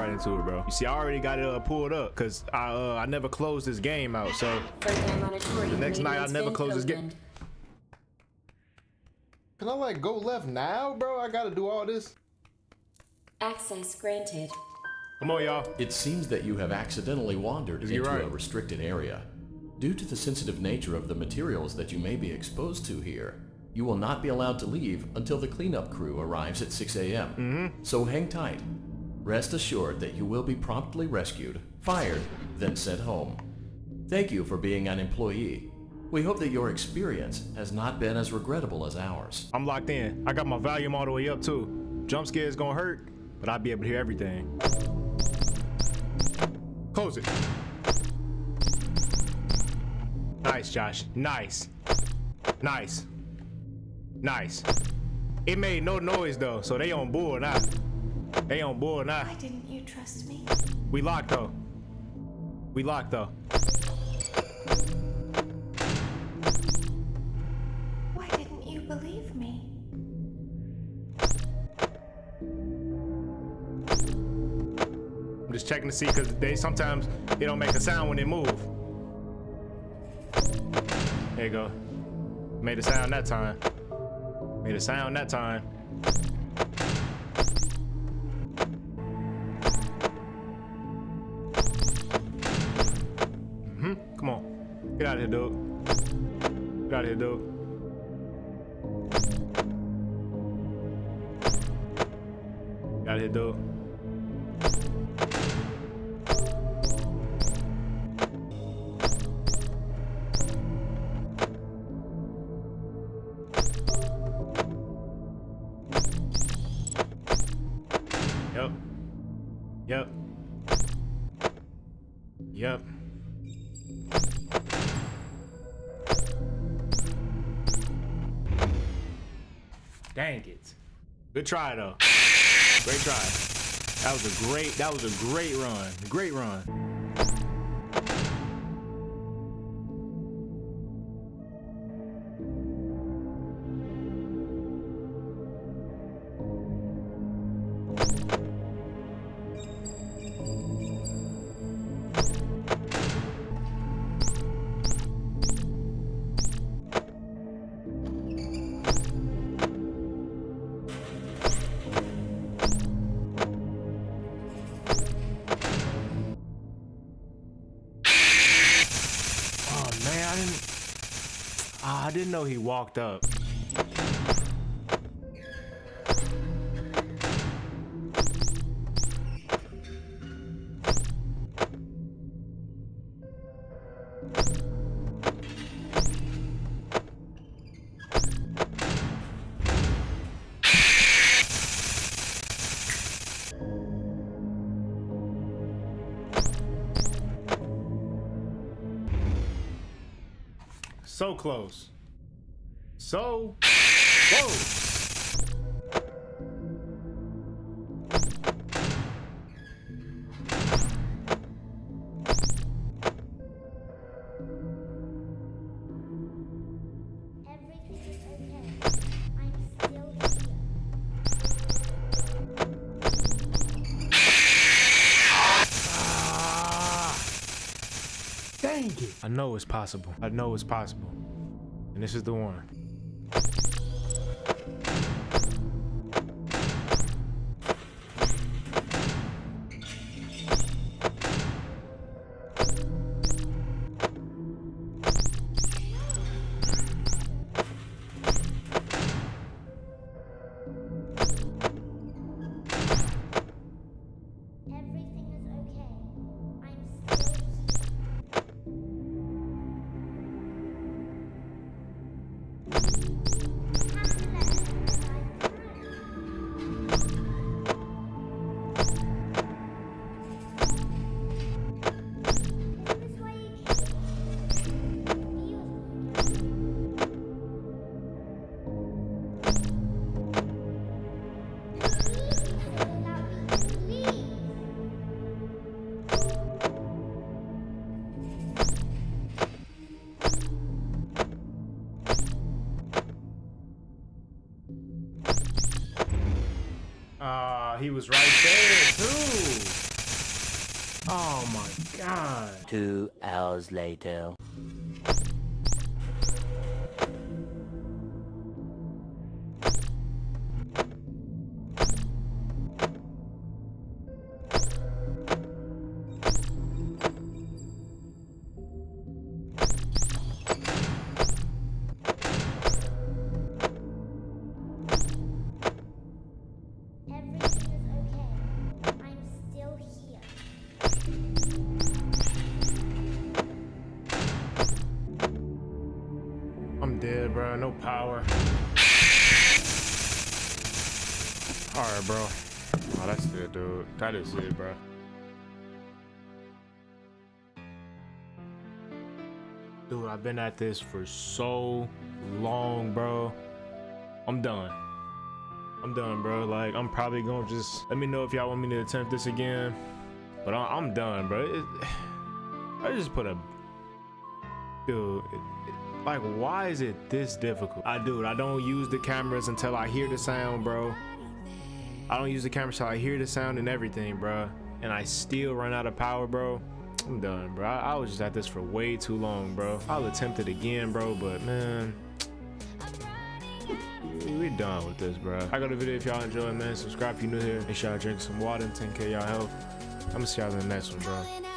right into it, bro. You see, I already got it pulled up because I never closed this game out. So the next night I never closed this game. Can I like go left now, bro? I gotta do all this. Access granted. Come on, y'all. It seems that you have accidentally wandered into a restricted area. Due to the sensitive nature of the materials that you may be exposed to here, you will not be allowed to leave until the cleanup crew arrives at 6 a.m. So hang tight. Rest assured that you will be promptly rescued, fired, then sent home. Thank you for being an employee. We hope that your experience has not been as regrettable as ours. I'm locked in. I got my volume all the way up too. Jump scare is gonna hurt, but I'll be able to hear everything. Close it. Nice, Josh. Nice. Nice. Nice. It made no noise though, so they on board now. They on board now. Why didn't you trust me? We locked though. We locked though. Why didn't you believe me? I'm just checking to see because they sometimes they don't make a sound when they move. There you go. Made a sound that time. Made a sound that time. Come on. Get out of here, dude. Get out of here, dude. Get out of here, dude. Yep. Dang it. Good try though. Great try. That was a great run. Great run. I didn't know he walked up. So close. So close. Everything is okay. I'm still here. Dang it. I know it's possible. I know it's possible. And this is the one. He was right there too. God. 2 hours later. Dead, bro. No power. Alright, bro. Oh, that's it, dude. That is it, bro. Dude, I've been at this for so long, bro. I'm done. I'm done, bro. Like, I'm probably gonna just... Let me know if y'all want me to attempt this again. But I'm done, bro. I just put a... Dude... Like, why is it this difficult? I don't use the cameras until I hear the sound, bro. I don't use the camera until I hear the sound and everything, bro. And I still run out of power, bro. I'm done, bro. I was just at this for way too long, bro. I'll attempt it again, bro, but man, we're done with this, bro. I got a video if y'all enjoyed, man. Subscribe if you're new here. Make sure y'all drink some water and take care of y'all health. I'm gonna see y'all in the next one, bro.